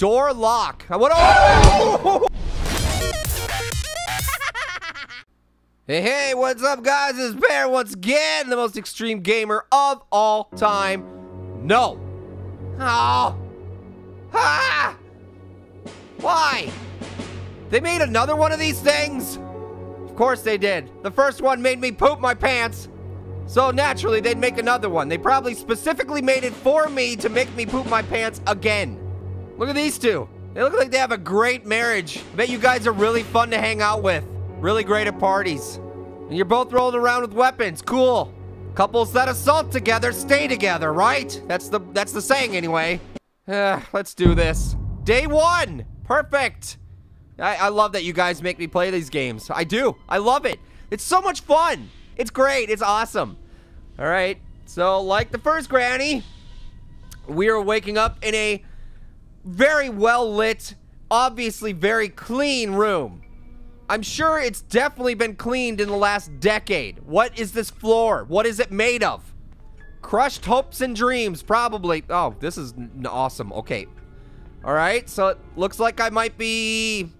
Door lock. I want to. Oh! Hey, what's up, guys? It's Pear once again, the most extreme gamer of all time. No. Oh. Ah! Why? They made another one of these things? Of course they did. The first one made me poop my pants. So naturally, they'd make another one. They probably specifically made it for me to make me poop my pants again. Look at these two. They look like they have a great marriage. I bet you guys are really fun to hang out with. Really great at parties. And you're both rolling around with weapons. Cool. Couples that assault together stay together, right? That's the saying anyway. Let's do this. Day one. Perfect. I love that you guys make me play these games. I do. I love it. It's so much fun. It's great. It's awesome. All right. So like the first Granny, we are waking up in a very well lit, obviously very clean room. I'm sure it's definitely been cleaned in the last decade. What is this floor? What is it made of? Crushed hopes and dreams, probably. Oh, this is awesome. Okay. All right, so it looks like I might be...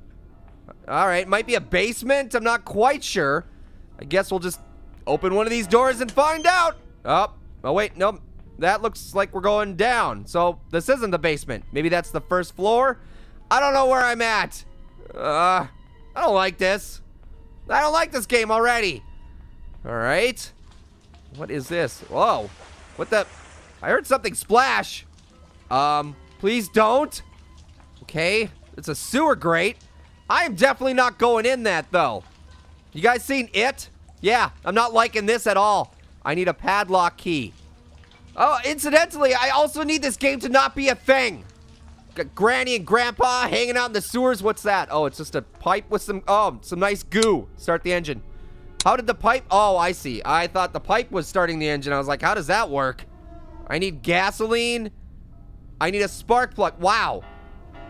All right, might be a basement. I'm not quite sure. I guess we'll just open one of these doors and find out. Oh wait, nope. That looks like we're going down. So this isn't the basement. Maybe that's the first floor. I don't know where I'm at. I don't like this. I don't like this game already. All right. What is this? Whoa. What the? I heard something splash. Please don't. Okay. It's a sewer grate. I am definitely not going in that though. You guys seen it? Yeah. I'm not liking this at all. I need a padlock key. Oh, incidentally, I also need this game to not be a thing. Got Granny and Grandpa hanging out in the sewers. What's that? Oh, it's just a pipe with some nice goo. Start the engine. How did the pipe? Oh, I see. I thought the pipe was starting the engine. I was like, how does that work? I need gasoline. I need a spark plug. Wow.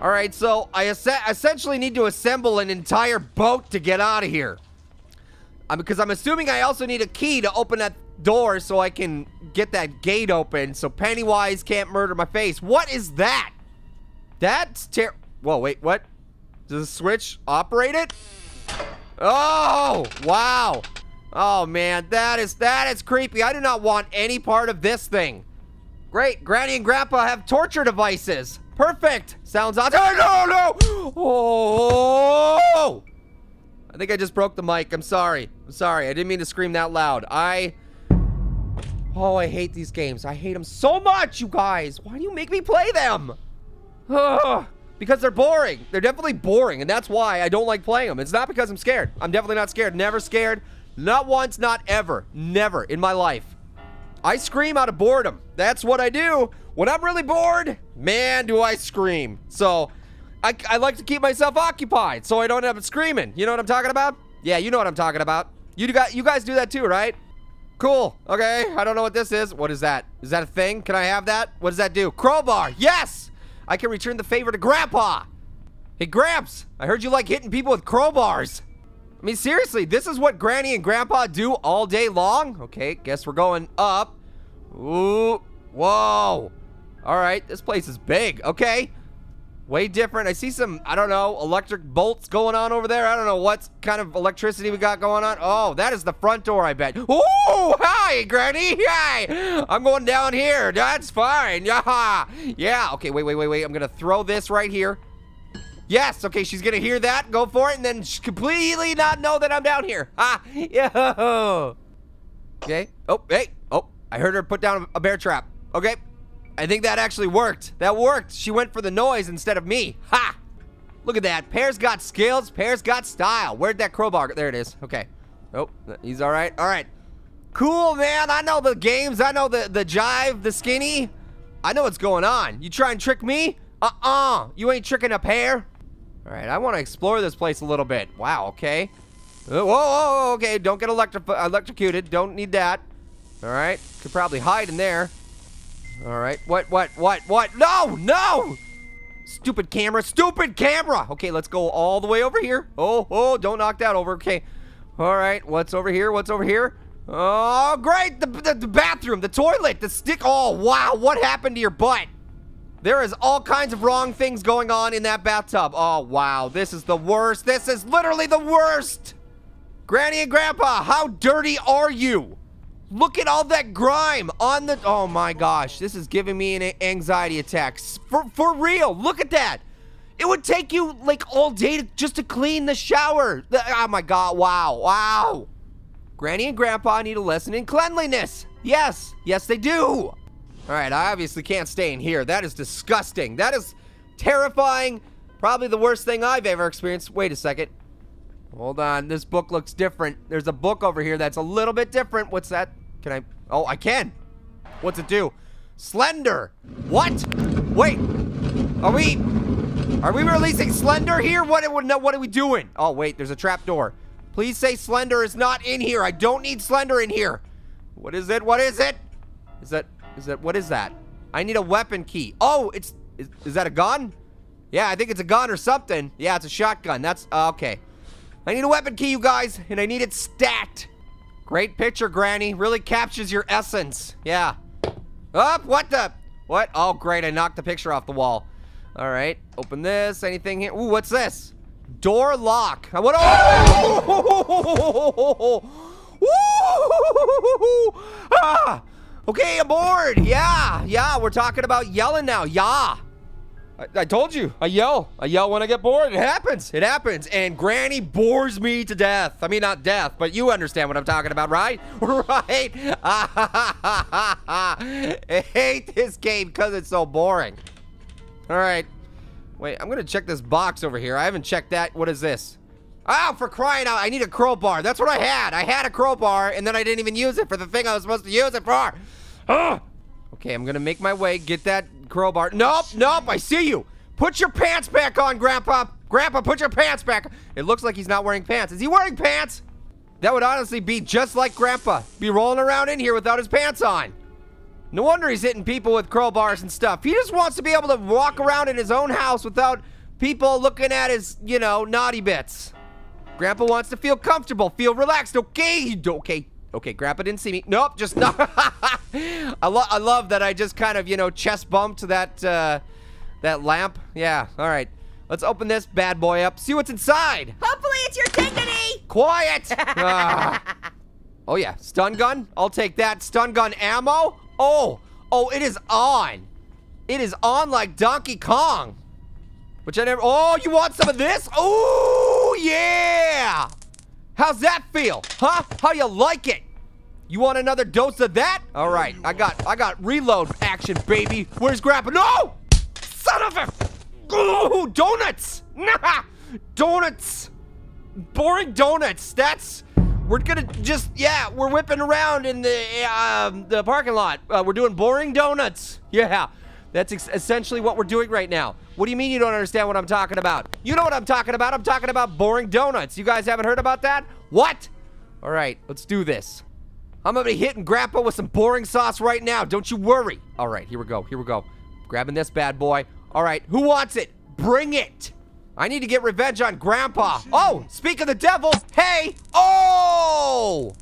All right, so I essentially need to assemble an entire boat to get out of here. Because I'm assuming I also need a key to open that door so I can get that gate open so Pennywise can't murder my face. What is that? That's whoa, wait, what? Does the switch operate it? Oh, wow. Oh man, that is creepy. I do not want any part of this thing. Great, Granny and Grandpa have torture devices. Perfect. Sounds awesome. Oh, no. Oh, I think I just broke the mic. I'm sorry. I'm sorry. I didn't mean to scream that loud. Oh, I hate these games. I hate them so much, you guys. Why do you make me play them? Ugh, because they're boring. They're definitely boring, and that's why I don't like playing them. It's not because I'm scared. I'm definitely not scared. Never scared. Not once, not ever. Never in my life. I scream out of boredom. That's what I do. When I'm really bored, man, do I scream. So I like to keep myself occupied so I don't end up screaming. You know what I'm talking about? Yeah, you know what I'm talking about. You guys do that too, right? Cool. Okay. I don't know what this is. What is that? Is that a thing? Can I have that? What does that do? Crowbar. Yes! I can return the favor to Grandpa. Hey, Gramps. I heard you like hitting people with crowbars. I mean, seriously, this is what Granny and Grandpa do all day long? Okay, guess we're going up. Ooh. Whoa. All right. This place is big. Okay. Way different. I see some, I don't know, electric bolts going on over there. I don't know what kind of electricity we got going on. Oh, that is the front door, I bet. Oh, hi, Granny. Hi. I'm going down here. That's fine. Yeah. Yeah. Okay, wait. I'm going to throw this right here. Yes. Okay, she's going to hear that, go for it, and then completely not know that I'm down here. Ah. Yo. Okay. Oh, hey. Oh, I heard her put down a bear trap. Okay. I think that actually worked. That worked. She went for the noise instead of me. Ha! Look at that. Pear's got skills. Pear's got style. Where'd that crowbar go? There it is. Okay. Oh, he's all right. All right. Cool, man. I know the games. I know the jive, the skinny. I know what's going on. You try and trick me? You ain't tricking a Pear. All right. I want to explore this place a little bit. Wow. Okay. Whoa. Okay. Don't get electrocuted. Don't need that. All right. Could probably hide in there. All right. What? No! Stupid camera! Okay, let's go all the way over here. Oh, don't knock that over. Okay. All right. What's over here? Oh, great. The bathroom, the toilet, the stick. Oh, wow. What happened to your butt? There is all kinds of wrong things going on in that bathtub. Oh, wow. This is the worst. This is literally the worst. Granny and Grandpa, how dirty are you? Look at all that grime on the... Oh, my gosh. This is giving me an anxiety attack. For real. Look at that. It would take you, like, all day just to clean the shower. Oh, my God. Wow. Wow. Granny and Grandpa need a lesson in cleanliness. Yes. Yes, they do. All right, I obviously can't stay in here. That is disgusting. That is terrifying. Probably the worst thing I've ever experienced. Wait a second. Hold on. This book looks different. There's a book over here that's a little bit different. What's that? Can I? Oh, I can. What's it do? Slender. What? Wait. Are we releasing Slender here? What are we doing? Oh, wait. There's a trap door. Please say Slender is not in here. I don't need Slender in here. What is it? What is it? What is that? I need a weapon key. Oh, is that a gun? Yeah, I think it's a gun or something. Yeah, it's a shotgun. That's, okay. I need a weapon key, you guys, and I need it stat. Great picture, Granny. Really captures your essence. Yeah. Oh, what the? What? Oh, great. I knocked the picture off the wall. All right. Open this. Anything here? Ooh, what's this? Door lock. I want to... Oh! Ah! Okay, I'm bored. Yeah, we're talking about yelling now. Yeah. I told you, I yell when I get bored. It happens. And Granny bores me to death. I mean, not death, but you understand what I'm talking about, right? Right? I hate this game because it's so boring. All right. Wait, I'm going to check this box over here. I haven't checked that. What is this? Oh, for crying out, I need a crowbar. That's what I had. I had a crowbar, and then I didn't even use it for the thing I was supposed to use it for. Ugh. Okay, I'm going to make my way, get that crowbar. Nope, I see you. Put your pants back on, Grandpa. Grandpa, put your pants back. It looks like he's not wearing pants. Is he wearing pants? That would honestly be just like Grandpa. Be rolling around in here without his pants on. No wonder he's hitting people with crowbars and stuff. He just wants to be able to walk around in his own house without people looking at his, you know, naughty bits. Grandpa wants to feel comfortable, feel relaxed. Okay, Grandpa didn't see me. Nope, just not. I love that I just kind of, you know, chest bumped that lamp. Yeah, all right. Let's open this bad boy up, see what's inside. Hopefully it's your dignity. Quiet. Oh, yeah, stun gun. I'll take that. Stun gun ammo. Oh, it is on. It is on like Donkey Kong, which I never, oh, you want some of this? Ooh. Yeah! How's that feel? Huh? How you like it? You want another dose of that? All right, I got reload action, baby. Where's Grandpa? No! Son of a... Ooh, donuts! Nah! Donuts! Boring donuts. That's... We're gonna just... Yeah, we're whipping around in the parking lot. We're doing boring donuts. Yeah. That's essentially what we're doing right now. What do you mean you don't understand what I'm talking about? You know what I'm talking about. I'm talking about boring donuts. You guys haven't heard about that? What? All right, let's do this. I'm going to be hitting Grandpa with some boring sauce right now. Don't you worry. All right, here we go. Grabbing this bad boy. All right, who wants it? Bring it. I need to get revenge on Grandpa. Oh, speak of the devil. Hey. Oh.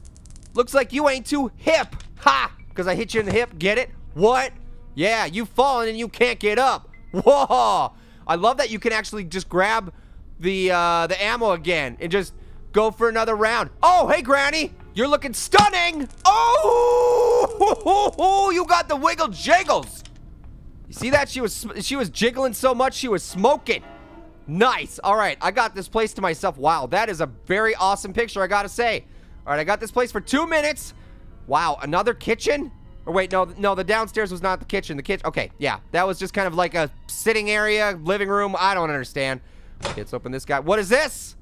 Looks like you ain't too hip. Ha, because I hit you in the hip. Get it? What? Yeah, you've fallen and you can't get up. Whoa! I love that you can actually just grab the ammo again and just go for another round. Oh, hey, Granny! You're looking stunning! Oh! You got the wiggle jiggles! You see that? She was jiggling so much, she was smoking. Nice. All right, I got this place to myself. Wow, that is a very awesome picture, I gotta say. All right, I got this place for 2 minutes. Wow, another kitchen? Or wait, no, the downstairs was not the kitchen. The kitchen, okay, yeah. That was just kind of like a sitting area, living room. I don't understand. Okay, let's open this guy. What is this?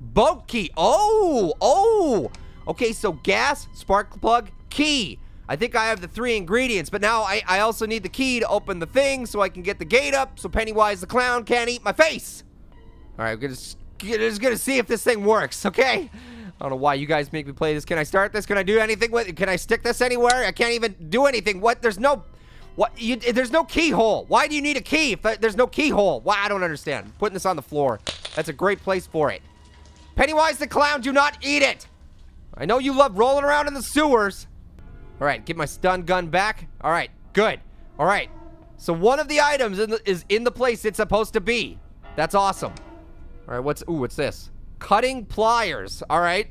Boat key. Oh. Okay, so gas, spark plug, key. I think I have the 3 ingredients, but now I also need the key to open the thing so I can get the gate up so Pennywise the Clown can't eat my face. All right, we're just gonna see if this thing works, okay? I don't know why you guys make me play this. Can I start this? Can I do anything with it? Can I stick this anywhere? I can't even do anything. What? There's no keyhole. Why do you need a key if there's no keyhole? Why? I don't understand. I'm putting this on the floor. That's a great place for it. Pennywise the Clown, do not eat it. I know you love rolling around in the sewers. All right, get my stun gun back. All right, good. All right, So one of the items is in the place it's supposed to be. That's awesome. All right, what's... Ooh, what's this? Cutting pliers. All right.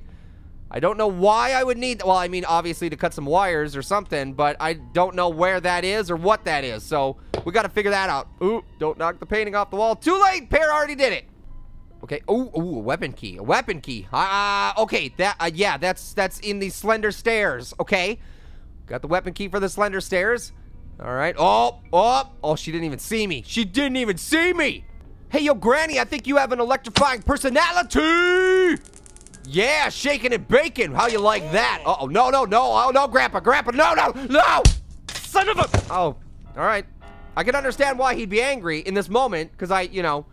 I don't know why I would need... Well, I mean, obviously to cut some wires or something, but I don't know where that is or what that is, so we got to figure that out. Ooh, don't knock the painting off the wall. Too late! Pear already did it. Okay. Ooh, ooh, a weapon key. A weapon key. Okay. That... yeah, that's in the Slender Stairs. Okay. Got the weapon key for the Slender Stairs. All right. Oh, oh, oh, she didn't even see me. She didn't even see me. Hey, yo, Granny, I think you have an electrifying personality. Yeah, shaking and baking. How you like that? Uh-oh, no, no, no. Oh, no, Grandpa, Grandpa, no, no, no. Son of a... Oh, all right. I can understand why he'd be angry in this moment, because I, you know,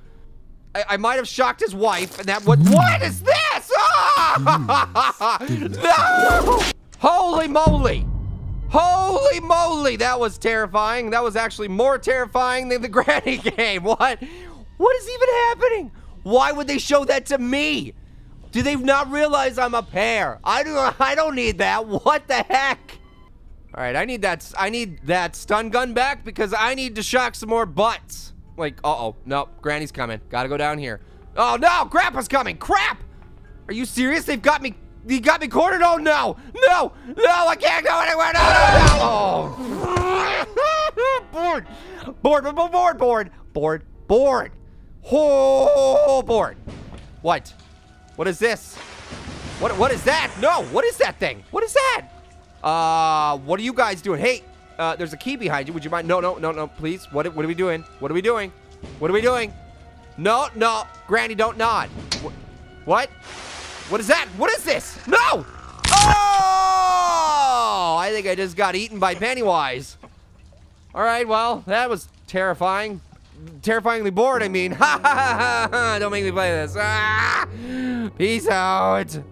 I might have shocked his wife, and that would... What is this? Ah! No! Holy moly. Holy moly, that was terrifying. That was actually more terrifying than the Granny game. What? What is even happening? Why would they show that to me? Do they not realize I'm a pear? I don't need that. What the heck? All right, I need that stun gun back because I need to shock some more butts. Like, uh-oh, no, Granny's coming. Gotta go down here. Oh no, Grandpa's coming. Crap! Are you serious? They've got me. You got me cornered? Oh, no! No! No, I can't go anywhere! No, no, no! Oh. Bored! Bored! Bored! Bored! Bored! Bored! Oh, bored! What? What is this? What is that? No! What is that thing? What is that? What are you guys doing? Hey, there's a key behind you. Would you mind? No, no, no, no, please. What are we doing? What are we doing? What are we doing? No, no. Granny, don't nod. What? What is that? What is this? No! Oh! I think I just got eaten by Pennywise. All right, well, that was terrifying. Terrifyingly bored, I mean. Ha ha ha ha! Don't make me play this. Ah! Peace out.